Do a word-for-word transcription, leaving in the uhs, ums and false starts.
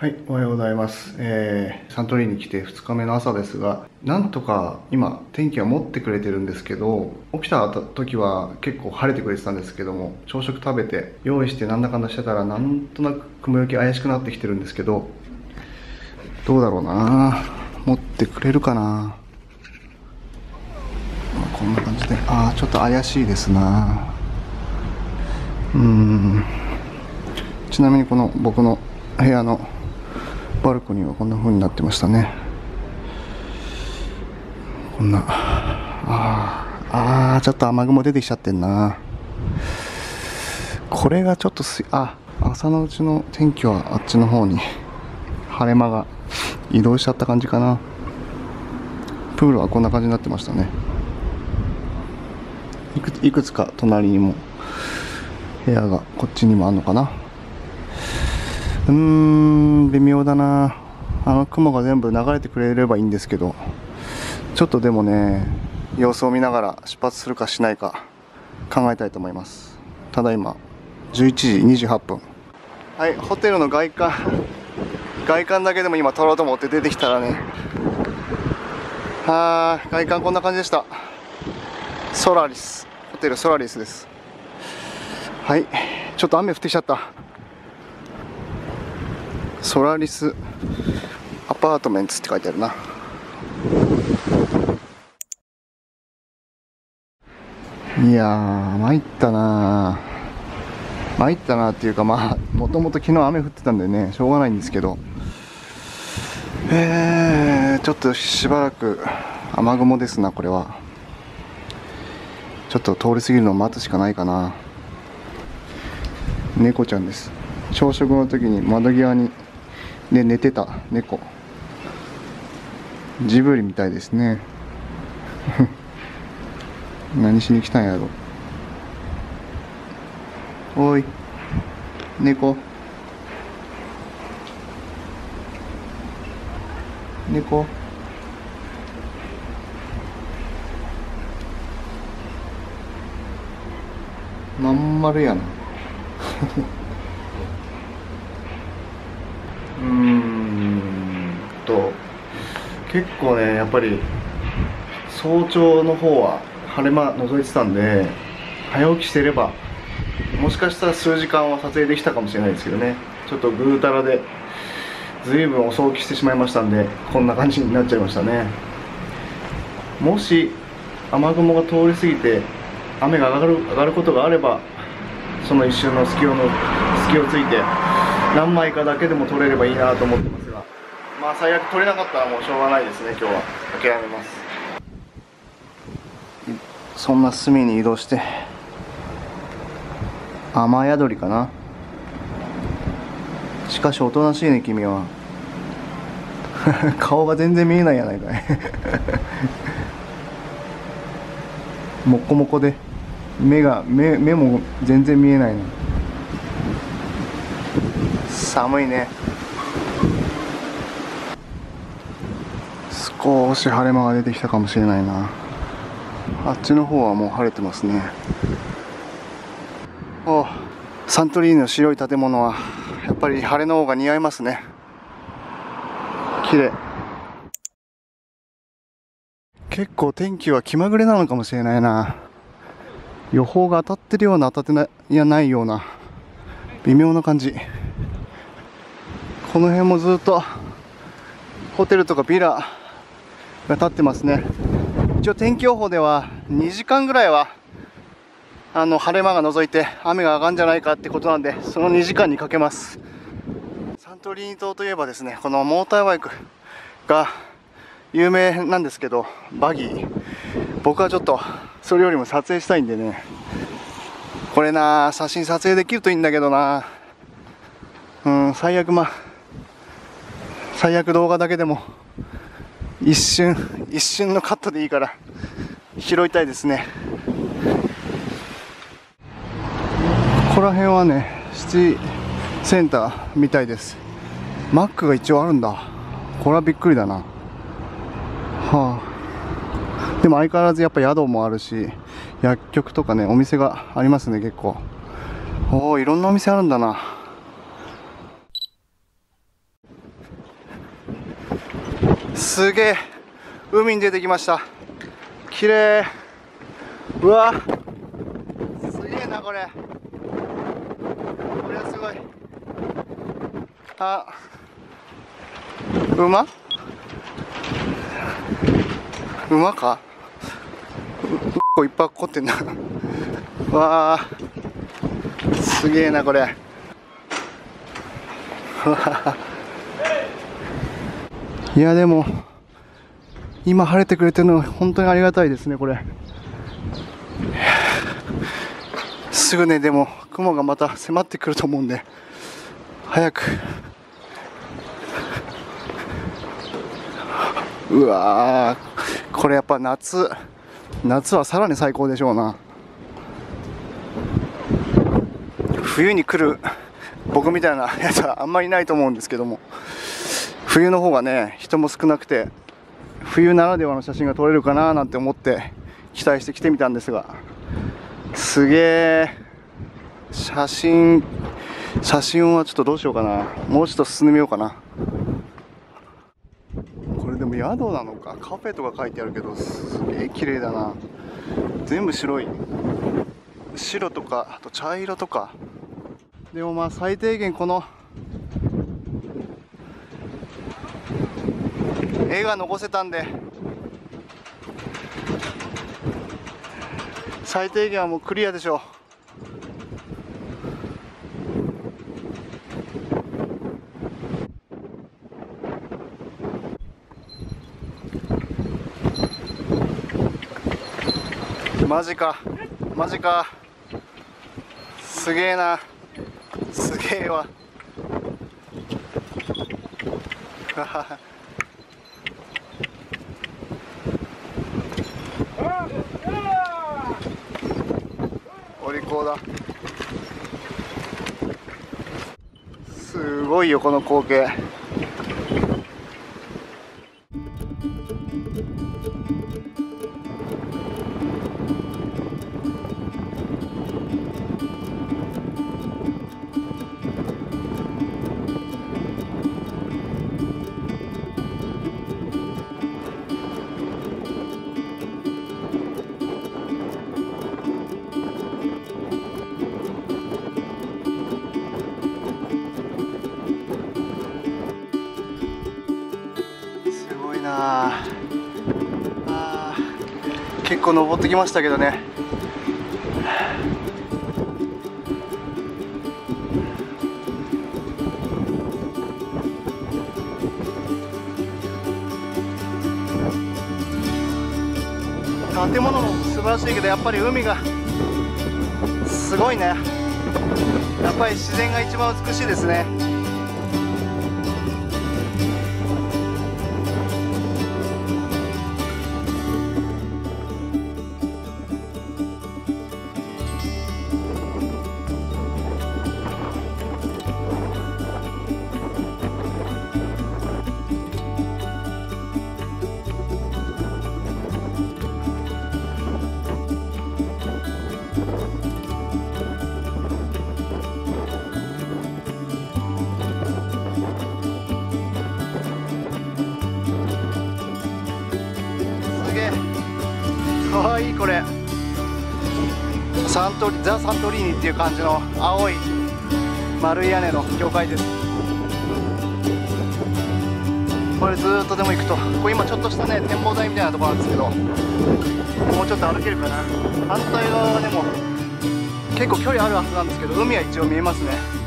はい、おはようございます、えー、サントリーに来てふつかめの朝ですが、なんとか今天気は持ってくれてるんですけど、起きた時は結構晴れてくれてたんですけども、朝食食べて用意してなんだかんだしてたら、なんとなく雲行き怪しくなってきてるんですけど、どうだろうな、持ってくれるかな、まあ、こんな感じで、ああちょっと怪しいですな。うーん、ちなみにこの僕の部屋のバルコニーはこんな風になってましたね。こんな、あーあーちょっと雨雲出てきちゃってんな。これがちょっとす、あ、朝のうちの天気はあっちの方に晴れ間が移動しちゃった感じかな。プールはこんな感じになってましたね。いくつ、いくつか隣にも部屋が、こっちにもあるのかな。うーん、微妙だな。あの雲が全部流れてくれればいいんですけど、ちょっとでもね、様子を見ながら出発するかしないか考えたいと思います。ただいまじゅういちじにじゅうはっぷん。はい、ホテルの外観外観だけでも今撮ろうと思って出てきたらね、はー、外観こんな感じでした。ソラリス、ホテルソラリスです。はい、ちょっと雨降ってきちゃった。ソラリスアパートメンツって書いてあるな。いやー、参ったなー、参ったなーっていうか、まあもともと昨日雨降ってたんでね、しょうがないんですけど、えー、ちょっとしばらく雨雲ですな。これはちょっと通り過ぎるのを待つしかないかな。猫ちゃんです。朝食の時に窓際に、ね、寝てた猫。ジブリみたいですね何しに来たんやろ。おい猫、猫、まん丸やなうーんと、結構ね、やっぱり早朝の方は晴れ間覗いてたんで、早起きしてればもしかしたら数時間は撮影できたかもしれないですけどね、ちょっとぐうたらで随分遅起きしてしまいましたんで、こんな感じになっちゃいましたね。もし雨雲が通り過ぎて雨が上がる、上がることがあれば、その一瞬の隙をの隙をついて何枚かだけでも取れればいいなと思ってますが、まあ最悪取れなかったらもうしょうがないですね。今日は諦めます。そんな隅に移動して、雨宿りかな。しかしおとなしいね、君は顔が全然見えないやないかいもこもこで目が 目, 目も全然見えないな。寒いね。少し晴れ間が出てきたかもしれないな。あっちの方はもう晴れてますね。お、サントリーニの白い建物はやっぱり晴れの方が似合いますね。綺麗。結構天気は気まぐれなのかもしれないな。予報が当たってるような当たってない、いやないような微妙な感じ。この辺もずっとホテルとかビラが建ってますね。一応天気予報ではにじかんぐらいはあの晴れ間が覗いて雨が上がるんじゃないかってことなんで、そのにじかんにかけます。サントリーニ島といえばですね、このモーターバイクが有名なんですけど、バギー、僕はちょっとそれよりも撮影したいんでね、これな、写真撮影できるといいんだけどな。うん、最悪、まあ最悪動画だけでも一瞬一瞬のカットでいいから拾いたいですね。ここら辺はね、シティセンターみたいです。マックが一応あるんだ。これはびっくりだな。はあ、でも相変わらずやっぱ宿もあるし、薬局とかね、お店がありますね。結構、おお、いろんなお店あるんだな。すげえ、海に出てきました。綺麗。うわ、すげえなこれ。これはすごい。あ、馬馬か、いっぱい凝ってんな。わあ、すげえなこれ。いやでも今晴れてくれてるの本当にありがたいですねこれ。すぐね、でも雲がまた迫ってくると思うんで、早く。うわー、これやっぱ夏夏はさらに最高でしょうな。冬に来る僕みたいなやつはあんまりないと思うんですけども、冬の方がね人も少なくて、冬ならではの写真が撮れるかななんて思って期待して来てみたんですが、すげえ写真写真はちょっとどうしようかな、もうちょっと進んでみようかな。これでも宿なのかカフェとか書いてあるけど、すげえ綺麗だな。全部白い、白とかあと茶色とか。でもまあ最低限この絵が残せたんで、最低限はもうクリアでしょう。マジかマジか、すげえな、すげえわ。お利口だ。すごいよこの光景。ああ、結構登ってきましたけどね。建物も素晴らしいけど、やっぱり海がすごいね。やっぱり自然が一番美しいですね。かわいいこれ。サントリザ・サントリーニっていう感じの青い丸い屋根の教会です。これずっとでも行くと、これ今ちょっとしたね展望台みたいなところなんですけど、もうちょっと歩けるかな。反対側はでも結構距離あるはずなんですけど、海は一応見えますね。